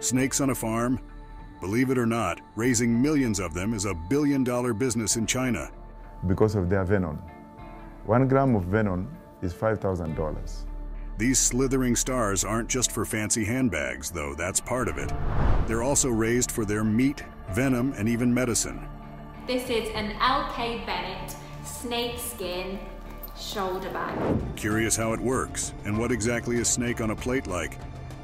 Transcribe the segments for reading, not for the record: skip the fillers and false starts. Snakes on a farm? Believe it or not, raising millions of them is a $1 billion business in China. Because of their venom. 1 gram of venom is $5,000. These slithering stars aren't just for fancy handbags, though that's part of it. They're also raised for their meat, venom, and even medicine. This is an L.K. Bennett snake skin shoulder bag. Curious how it works, and what exactly is snake on a plate like?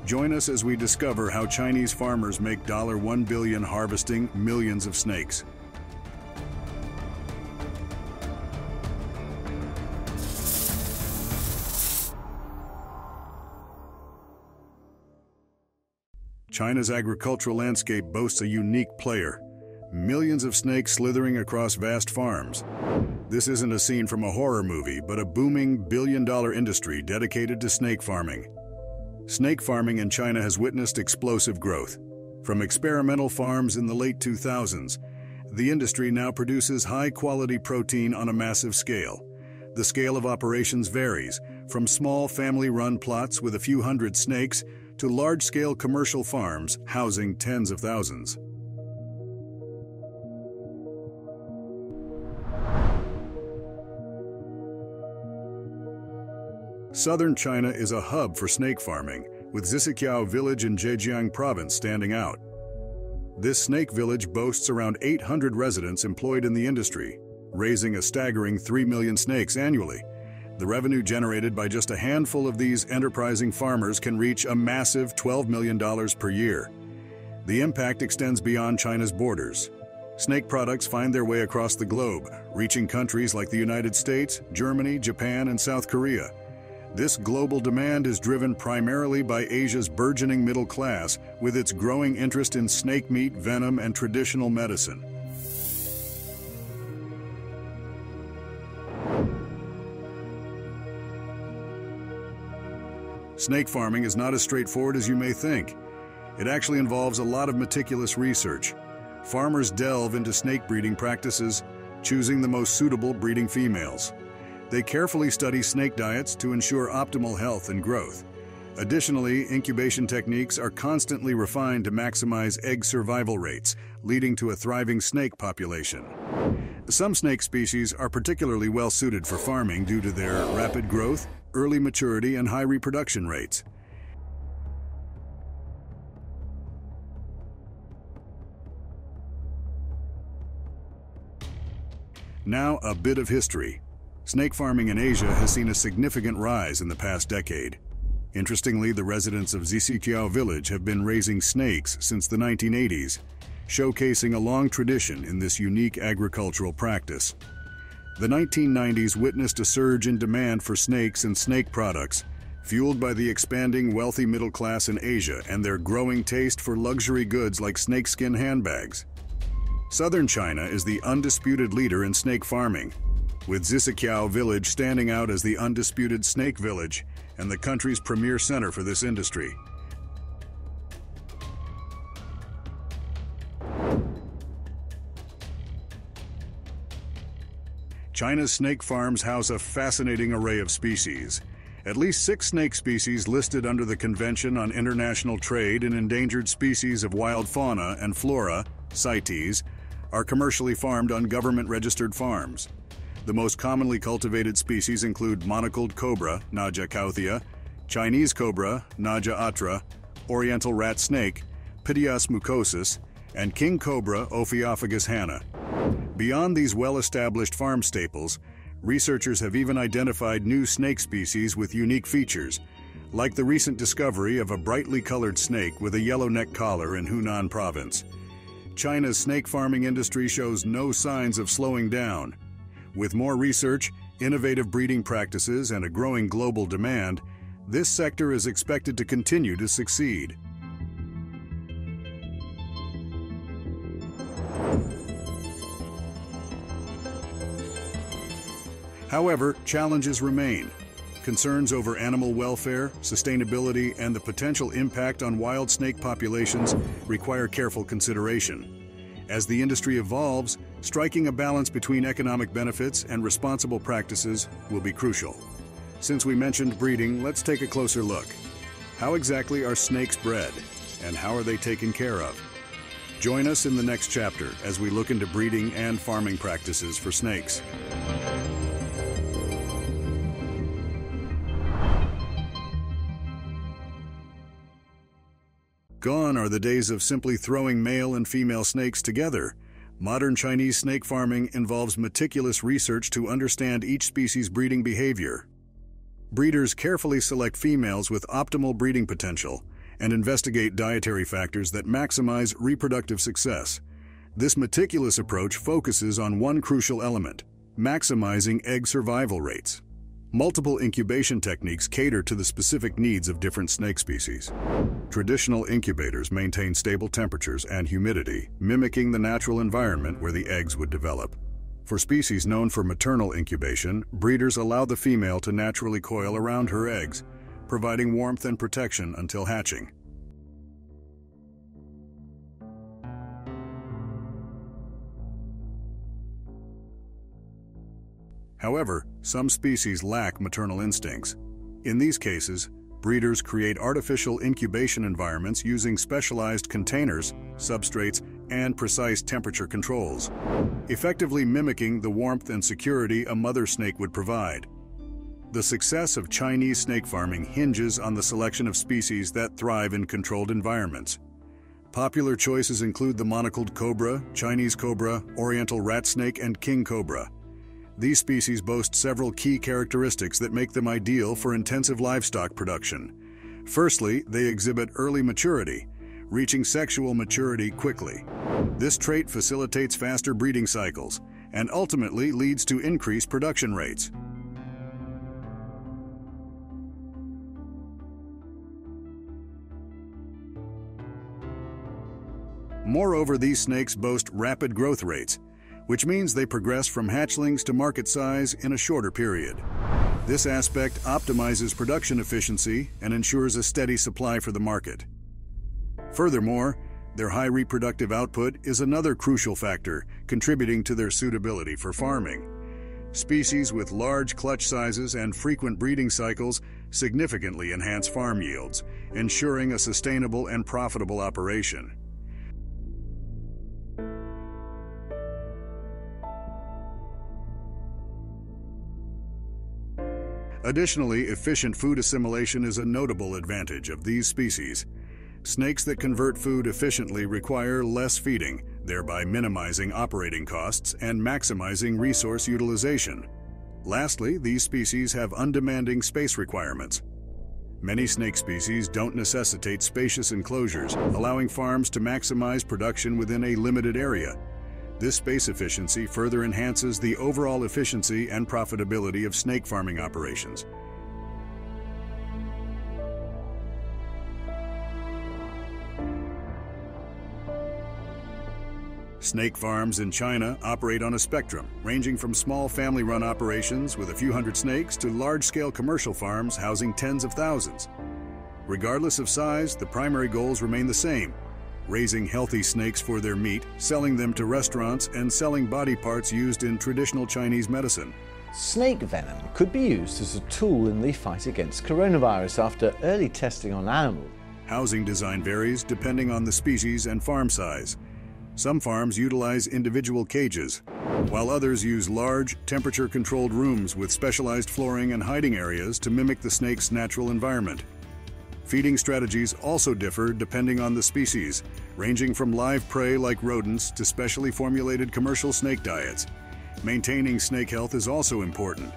Join us as we discover how Chinese farmers make $1 billion harvesting millions of snakes. China's agricultural landscape boasts a unique player. Millions of snakes slithering across vast farms. This isn't a scene from a horror movie, but a booming $1 billion industry dedicated to snake farming. Snake farming in China has witnessed explosive growth. From experimental farms in the late 2000s, the industry now produces high-quality protein on a massive scale. The scale of operations varies, from small family-run plots with a few hundred snakes to large-scale commercial farms housing tens of thousands. Southern China is a hub for snake farming, with Zisiqiao Village in Zhejiang Province standing out. This snake village boasts around 800 residents employed in the industry, raising a staggering 3 million snakes annually. The revenue generated by just a handful of these enterprising farmers can reach a massive $12 million per year. The impact extends beyond China's borders. Snake products find their way across the globe, reaching countries like the United States, Germany, Japan, and South Korea. This global demand is driven primarily by Asia's burgeoning middle class, with its growing interest in snake meat, venom, and traditional medicine. Snake farming is not as straightforward as you may think. It actually involves a lot of meticulous research. Farmers delve into snake breeding practices, choosing the most suitable breeding females. They carefully study snake diets to ensure optimal health and growth. Additionally, incubation techniques are constantly refined to maximize egg survival rates, leading to a thriving snake population. Some snake species are particularly well suited for farming due to their rapid growth, early maturity, and high reproduction rates. Now, a bit of history. Snake farming in Asia has seen a significant rise in the past decade. Interestingly, the residents of Zisiqiao Village have been raising snakes since the 1980s, showcasing a long tradition in this unique agricultural practice. The 1990s witnessed a surge in demand for snakes and snake products, fueled by the expanding wealthy middle class in Asia and their growing taste for luxury goods like snakeskin handbags. Southern China is the undisputed leader in snake farming, with Zisiqiao Village standing out as the undisputed snake village and the country's premier center for this industry. China's snake farms house a fascinating array of species. At least 6 snake species listed under the Convention on International Trade in Endangered Species of Wild Fauna and Flora, CITES, are commercially farmed on government-registered farms. The most commonly cultivated species include monocled cobra, Naja kaouthia, Chinese cobra, Naja atra, oriental rat snake, Ptyas mucosus, and king cobra, Ophiophagus hannah. Beyond these well-established farm staples, researchers have even identified new snake species with unique features, like the recent discovery of a brightly colored snake with a yellow neck collar in Hunan province. China's snake farming industry shows no signs of slowing down. With more research, innovative breeding practices, and a growing global demand, this sector is expected to continue to succeed. However, challenges remain. Concerns over animal welfare, sustainability, and the potential impact on wild snake populations require careful consideration. As the industry evolves, striking a balance between economic benefits and responsible practices will be crucial. Since we mentioned breeding, let's take a closer look. How exactly are snakes bred, and how are they taken care of? Join us in the next chapter as we look into breeding and farming practices for snakes. Gone are the days of simply throwing male and female snakes together. Modern Chinese snake farming involves meticulous research to understand each species' breeding behavior. Breeders carefully select females with optimal breeding potential and investigate dietary factors that maximize reproductive success. This meticulous approach focuses on one crucial element: maximizing egg survival rates. Multiple incubation techniques cater to the specific needs of different snake species. Traditional incubators maintain stable temperatures and humidity, mimicking the natural environment where the eggs would develop. For species known for maternal incubation, breeders allow the female to naturally coil around her eggs, providing warmth and protection until hatching. However, some species lack maternal instincts. In these cases, breeders create artificial incubation environments using specialized containers, substrates, and precise temperature controls, effectively mimicking the warmth and security a mother snake would provide. The success of Chinese snake farming hinges on the selection of species that thrive in controlled environments. Popular choices include the monocled cobra, Chinese cobra, oriental rat snake, and king cobra. These species boast several key characteristics that make them ideal for intensive livestock production. Firstly, they exhibit early maturity, reaching sexual maturity quickly. This trait facilitates faster breeding cycles and ultimately leads to increased production rates. Moreover, these snakes boast rapid growth rates, which means they progress from hatchlings to market size in a shorter period. This aspect optimizes production efficiency and ensures a steady supply for the market. Furthermore, their high reproductive output is another crucial factor contributing to their suitability for farming. Species with large clutch sizes and frequent breeding cycles significantly enhance farm yields, ensuring a sustainable and profitable operation. Additionally, efficient food assimilation is a notable advantage of these species. Snakes that convert food efficiently require less feeding, thereby minimizing operating costs and maximizing resource utilization. Lastly, these species have undemanding space requirements. Many snake species don't necessitate spacious enclosures, allowing farms to maximize production within a limited area. This space efficiency further enhances the overall efficiency and profitability of snake farming operations. Snake farms in China operate on a spectrum, ranging from small family-run operations with a few hundred snakes to large-scale commercial farms housing tens of thousands. Regardless of size, the primary goals remain the same: raising healthy snakes for their meat, selling them to restaurants, and selling body parts used in traditional Chinese medicine. Snake venom could be used as a tool in the fight against coronavirus after early testing on animals. Housing design varies depending on the species and farm size. Some farms utilize individual cages, while others use large, temperature-controlled rooms with specialized flooring and hiding areas to mimic the snake's natural environment. Feeding strategies also differ depending on the species, ranging from live prey like rodents to specially formulated commercial snake diets. Maintaining snake health is also important.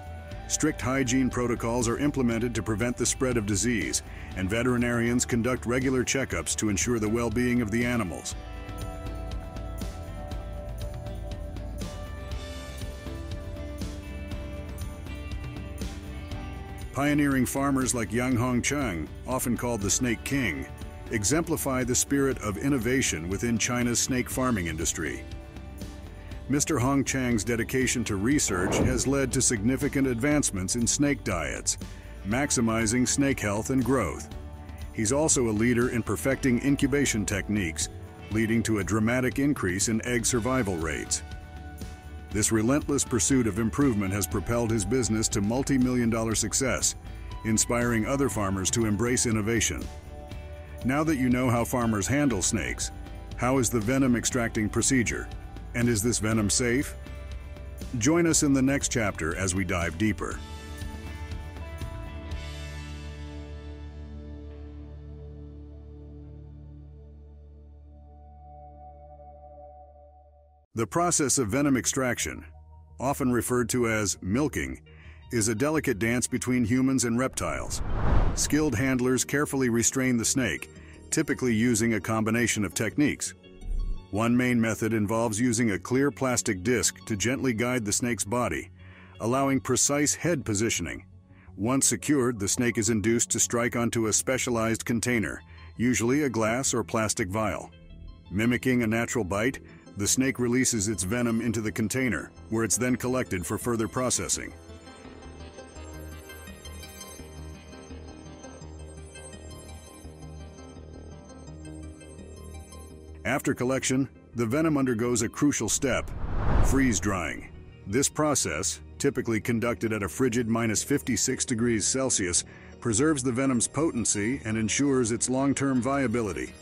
Strict hygiene protocols are implemented to prevent the spread of disease, and veterinarians conduct regular checkups to ensure the well-being of the animals. Pioneering farmers like Yang Hongcheng, often called the Snake King, exemplify the spirit of innovation within China's snake farming industry. Mr. Hongcheng's dedication to research has led to significant advancements in snake diets, maximizing snake health and growth. He's also a leader in perfecting incubation techniques, leading to a dramatic increase in egg survival rates. This relentless pursuit of improvement has propelled his business to multi-million-dollar success, inspiring other farmers to embrace innovation. Now that you know how farmers handle snakes, how is the venom extracting procedure? And is this venom safe? Join us in the next chapter as we dive deeper. The process of venom extraction, often referred to as milking, is a delicate dance between humans and reptiles. Skilled handlers carefully restrain the snake, typically using a combination of techniques. One main method involves using a clear plastic disc to gently guide the snake's body, allowing precise head positioning. Once secured, the snake is induced to strike onto a specialized container, usually a glass or plastic vial. Mimicking a natural bite, the snake releases its venom into the container, where it's then collected for further processing. After collection, the venom undergoes a crucial step, freeze-drying. This process, typically conducted at a frigid -56°C, preserves the venom's potency and ensures its long-term viability.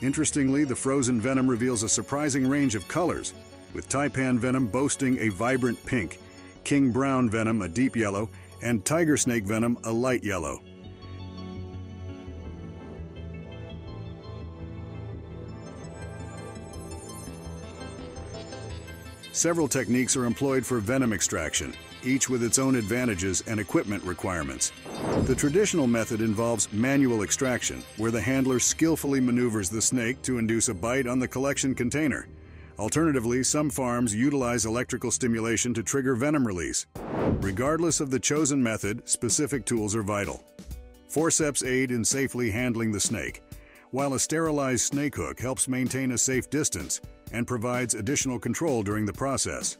Interestingly, the frozen venom reveals a surprising range of colors, with taipan venom boasting a vibrant pink, king brown venom a deep yellow, and tiger snake venom a light yellow. Several techniques are employed for venom extraction, each with its own advantages and equipment requirements. The traditional method involves manual extraction, where the handler skillfully maneuvers the snake to induce a bite on the collection container. Alternatively, some farms utilize electrical stimulation to trigger venom release. Regardless of the chosen method, specific tools are vital. Forceps aid in safely handling the snake, while a sterilized snake hook helps maintain a safe distance and provides additional control during the process.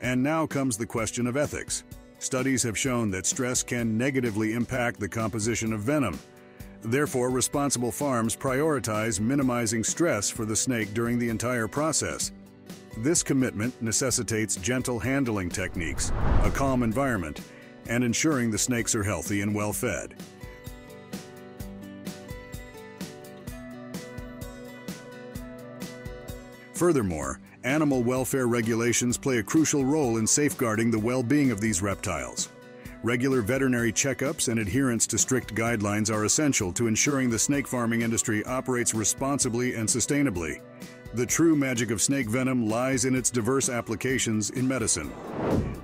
And now comes the question of ethics. Studies have shown that stress can negatively impact the composition of venom. Therefore, responsible farms prioritize minimizing stress for the snake during the entire process. This commitment necessitates gentle handling techniques, a calm environment, and ensuring the snakes are healthy and well-fed. Furthermore, animal welfare regulations play a crucial role in safeguarding the well-being of these reptiles. Regular veterinary checkups and adherence to strict guidelines are essential to ensuring the snake farming industry operates responsibly and sustainably. The true magic of snake venom lies in its diverse applications in medicine.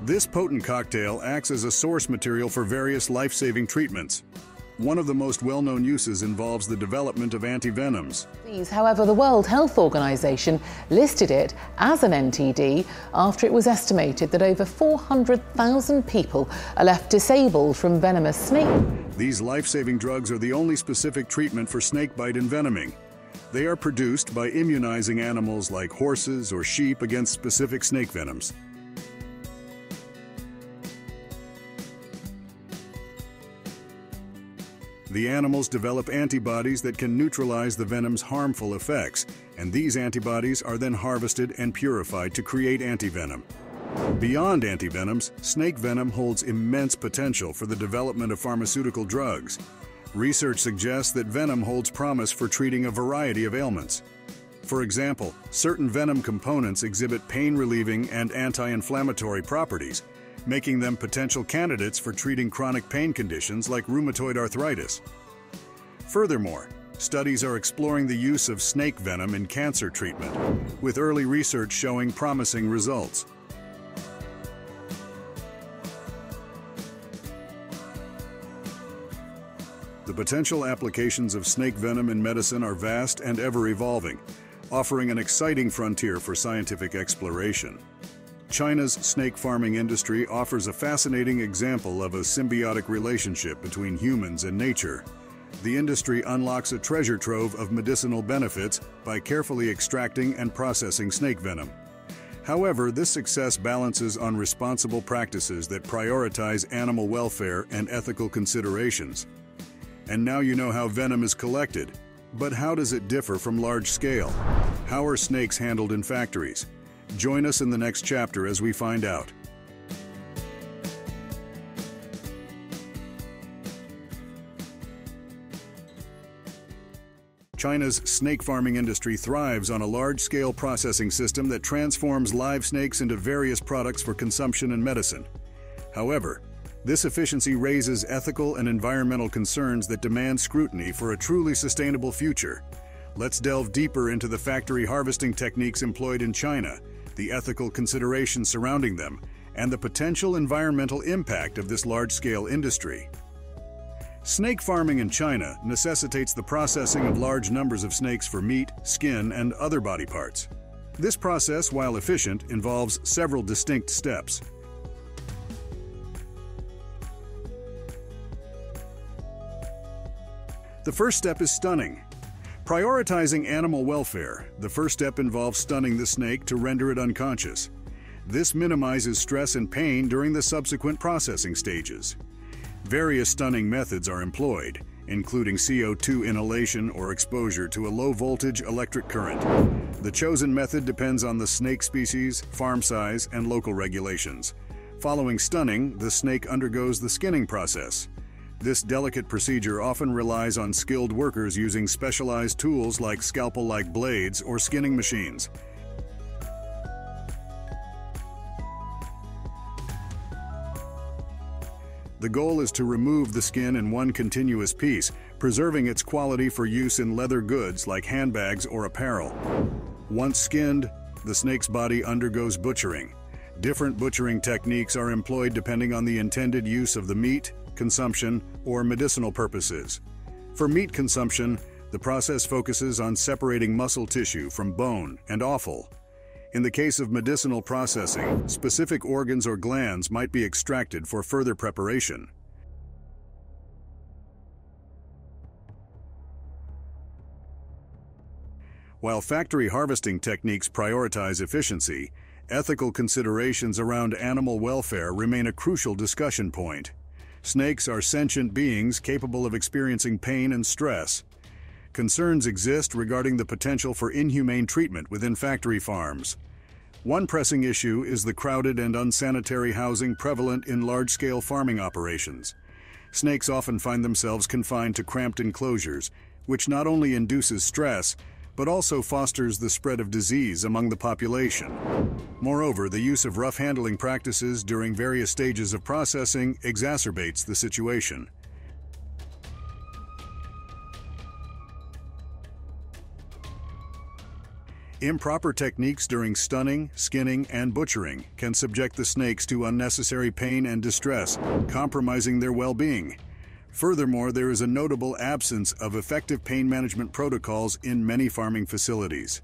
This potent cocktail acts as a source material for various life-saving treatments. One of the most well-known uses involves the development of antivenoms. However, the World Health Organization listed it as an NTD after it was estimated that over 400,000 people are left disabled from venomous snake. These life-saving drugs are the only specific treatment for snakebite envenoming. They are produced by immunizing animals like horses or sheep against specific snake venoms. The animals develop antibodies that can neutralize the venom's harmful effects, and these antibodies are then harvested and purified to create antivenom. Beyond antivenoms, snake venom holds immense potential for the development of pharmaceutical drugs. Research suggests that venom holds promise for treating a variety of ailments. For example, certain venom components exhibit pain-relieving and anti-inflammatory properties, making them potential candidates for treating chronic pain conditions like rheumatoid arthritis. Furthermore, studies are exploring the use of snake venom in cancer treatment, with early research showing promising results. The potential applications of snake venom in medicine are vast and ever-evolving, offering an exciting frontier for scientific exploration. China's snake farming industry offers a fascinating example of a symbiotic relationship between humans and nature. The industry unlocks a treasure trove of medicinal benefits by carefully extracting and processing snake venom. However, this success balances on responsible practices that prioritize animal welfare and ethical considerations. And now you know how venom is collected. But how does it differ from large scale? How are snakes handled in factories? Join us in the next chapter as we find out. China's snake farming industry thrives on a large-scale processing system that transforms live snakes into various products for consumption and medicine. However, this efficiency raises ethical and environmental concerns that demand scrutiny for a truly sustainable future. Let's delve deeper into the factory harvesting techniques employed in China, the ethical considerations surrounding them, and the potential environmental impact of this large-scale industry. Snake farming in China necessitates the processing of large numbers of snakes for meat, skin, and other body parts. This process, while efficient, involves several distinct steps. The first step is stunning. Prioritizing animal welfare, the first step involves stunning the snake to render it unconscious. This minimizes stress and pain during the subsequent processing stages. Various stunning methods are employed, including CO2 inhalation or exposure to a low-voltage electric current. The chosen method depends on the snake species, farm size, and local regulations. Following stunning, the snake undergoes the skinning process. This delicate procedure often relies on skilled workers using specialized tools like scalpel-like blades or skinning machines. The goal is to remove the skin in one continuous piece, preserving its quality for use in leather goods like handbags or apparel. Once skinned, the snake's body undergoes butchering. Different butchering techniques are employed depending on the intended use of the meat, consumption, or medicinal purposes. For meat consumption, the process focuses on separating muscle tissue from bone and offal. In the case of medicinal processing, specific organs or glands might be extracted for further preparation. While factory harvesting techniques prioritize efficiency, ethical considerations around animal welfare remain a crucial discussion point. Snakes are sentient beings capable of experiencing pain and stress. Concerns exist regarding the potential for inhumane treatment within factory farms. One pressing issue is the crowded and unsanitary housing prevalent in large-scale farming operations. Snakes often find themselves confined to cramped enclosures, which not only induces stress, but also fosters the spread of disease among the population. Moreover, the use of rough handling practices during various stages of processing exacerbates the situation. Improper techniques during stunning, skinning, and butchering can subject the snakes to unnecessary pain and distress, compromising their well-being. Furthermore, there is a notable absence of effective pain management protocols in many farming facilities.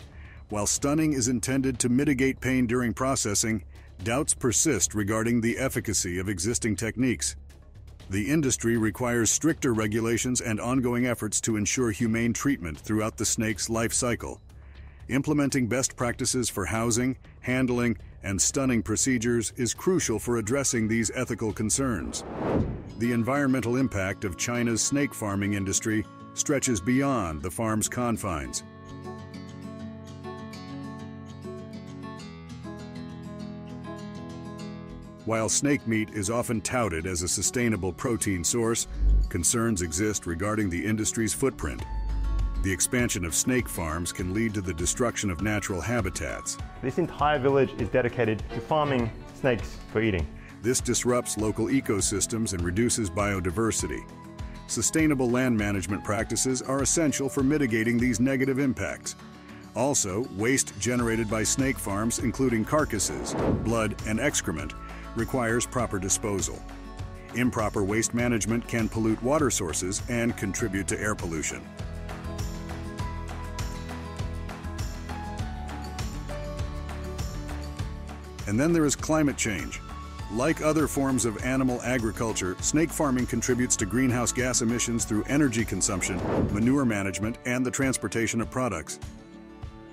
While stunning is intended to mitigate pain during processing, doubts persist regarding the efficacy of existing techniques. The industry requires stricter regulations and ongoing efforts to ensure humane treatment throughout the snake's life cycle. Implementing best practices for housing, handling, and stunning procedures is crucial for addressing these ethical concerns. The environmental impact of China's snake farming industry stretches beyond the farm's confines. While snake meat is often touted as a sustainable protein source, concerns exist regarding the industry's footprint. The expansion of snake farms can lead to the destruction of natural habitats. This entire village is dedicated to farming snakes for eating. This disrupts local ecosystems and reduces biodiversity. Sustainable land management practices are essential for mitigating these negative impacts. Also, waste generated by snake farms, including carcasses, blood, and excrement, requires proper disposal. Improper waste management can pollute water sources and contribute to air pollution. And then there is climate change. Like other forms of animal agriculture, snake farming contributes to greenhouse gas emissions through energy consumption, manure management, and the transportation of products.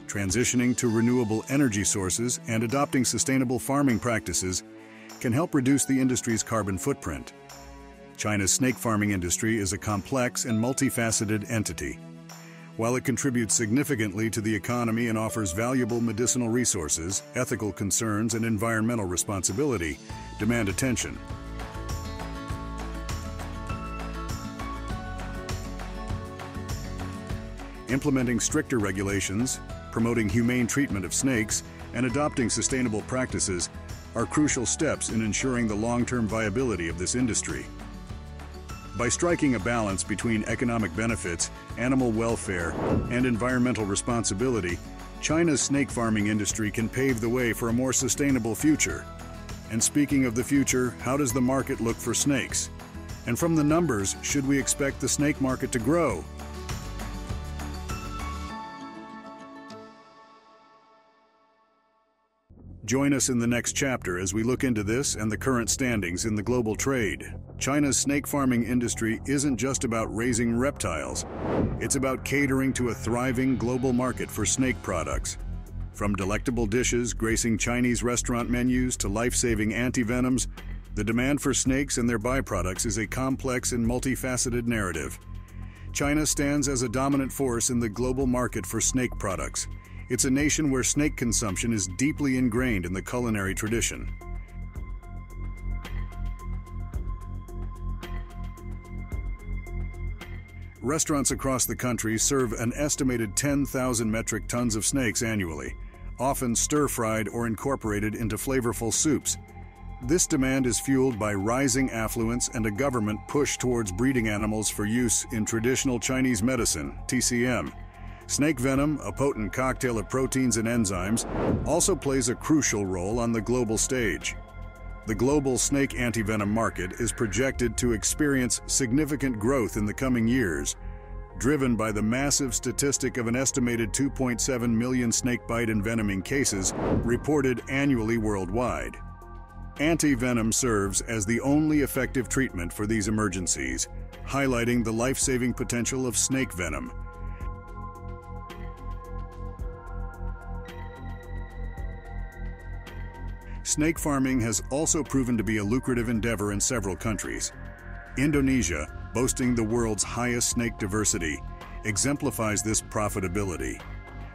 Transitioning to renewable energy sources and adopting sustainable farming practices can help reduce the industry's carbon footprint. China's snake farming industry is a complex and multifaceted entity. While it contributes significantly to the economy and offers valuable medicinal resources, ethical concerns and environmental responsibility demand attention. Implementing stricter regulations, promoting humane treatment of snakes, and adopting sustainable practices are crucial steps in ensuring the long-term viability of this industry. By striking a balance between economic benefits, animal welfare, and environmental responsibility, China's snake farming industry can pave the way for a more sustainable future. And speaking of the future, how does the market look for snakes? And from the numbers, should we expect the snake market to grow? Join us in the next chapter as we look into this and the current standings in the global trade. China's snake farming industry isn't just about raising reptiles. It's about catering to a thriving global market for snake products. From delectable dishes gracing Chinese restaurant menus to life-saving antivenoms, the demand for snakes and their byproducts is a complex and multifaceted narrative. China stands as a dominant force in the global market for snake products. It's a nation where snake consumption is deeply ingrained in the culinary tradition. Restaurants across the country serve an estimated 10,000 metric tons of snakes annually, often stir-fried or incorporated into flavorful soups. This demand is fueled by rising affluence and a government push towards breeding animals for use in traditional Chinese medicine, TCM. Snake venom, a potent cocktail of proteins and enzymes, also plays a crucial role on the global stage. The global snake antivenom market is projected to experience significant growth in the coming years, driven by the massive statistic of an estimated 2.7 million snake bite envenoming cases reported annually worldwide. Antivenom serves as the only effective treatment for these emergencies, highlighting the life-saving potential of snake venom. Snake farming has also proven to be a lucrative endeavor in several countries. Indonesia, boasting the world's highest snake diversity, exemplifies this profitability.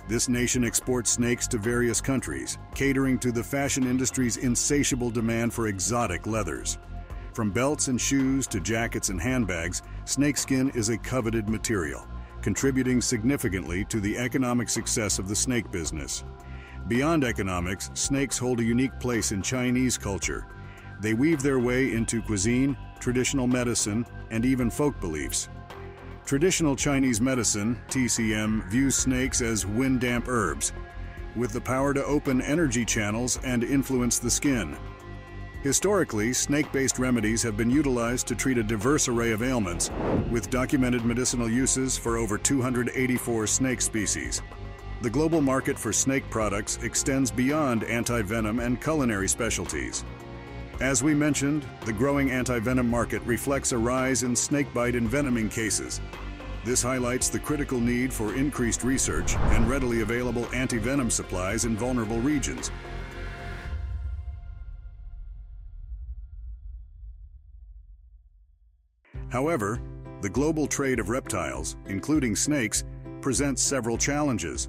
This nation exports snakes to various countries, catering to the fashion industry's insatiable demand for exotic leathers. From belts and shoes to jackets and handbags, snakeskin is a coveted material, contributing significantly to the economic success of the snake business. Beyond economics, snakes hold a unique place in Chinese culture. They weave their way into cuisine, traditional medicine, and even folk beliefs. Traditional Chinese medicine, TCM, views snakes as wind-damp herbs, with the power to open energy channels and influence the skin. Historically, snake-based remedies have been utilized to treat a diverse array of ailments, with documented medicinal uses for over 284 snake species. The global market for snake products extends beyond anti-venom and culinary specialties. As we mentioned, the growing anti-venom market reflects a rise in snakebite envenoming cases. This highlights the critical need for increased research and readily available anti-venom supplies in vulnerable regions. However, the global trade of reptiles, including snakes, presents several challenges.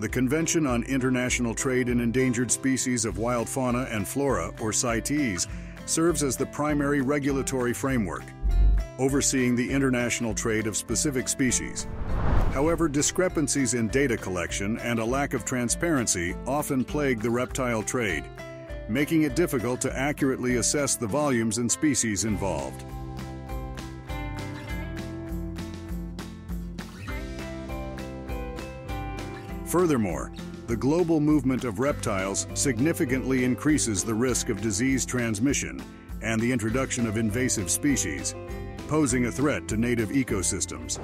The Convention on International Trade in Endangered Species of Wild Fauna and Flora, or CITES, serves as the primary regulatory framework, overseeing the international trade of specific species. However, discrepancies in data collection and a lack of transparency often plague the reptile trade, making it difficult to accurately assess the volumes and species involved. Furthermore, the global movement of reptiles significantly increases the risk of disease transmission and the introduction of invasive species, posing a threat to native ecosystems.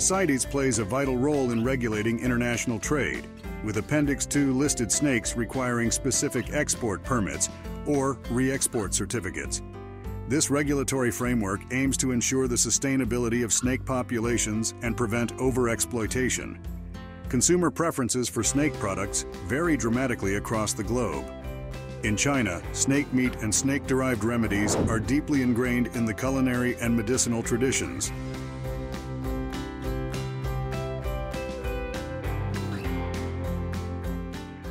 CITES plays a vital role in regulating international trade, with Appendix II listed snakes requiring specific export permits or re-export certificates. This regulatory framework aims to ensure the sustainability of snake populations and prevent overexploitation. Consumer preferences for snake products vary dramatically across the globe. In China, snake meat and snake-derived remedies are deeply ingrained in the culinary and medicinal traditions.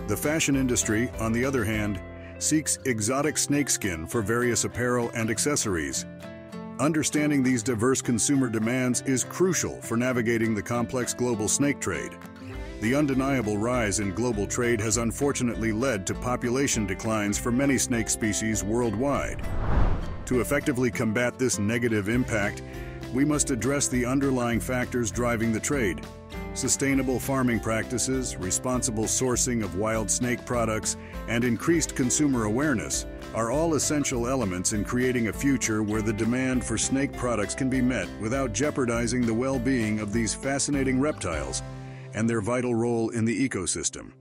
The fashion industry, on the other hand, seeks exotic snakeskin for various apparel and accessories. Understanding these diverse consumer demands is crucial for navigating the complex global snake trade. The undeniable rise in global trade has unfortunately led to population declines for many snake species worldwide. To effectively combat this negative impact, we must address the underlying factors driving the trade. Sustainable farming practices, responsible sourcing of wild snake products, and increased consumer awareness are all essential elements in creating a future where the demand for snake products can be met without jeopardizing the well-being of these fascinating reptiles and their vital role in the ecosystem.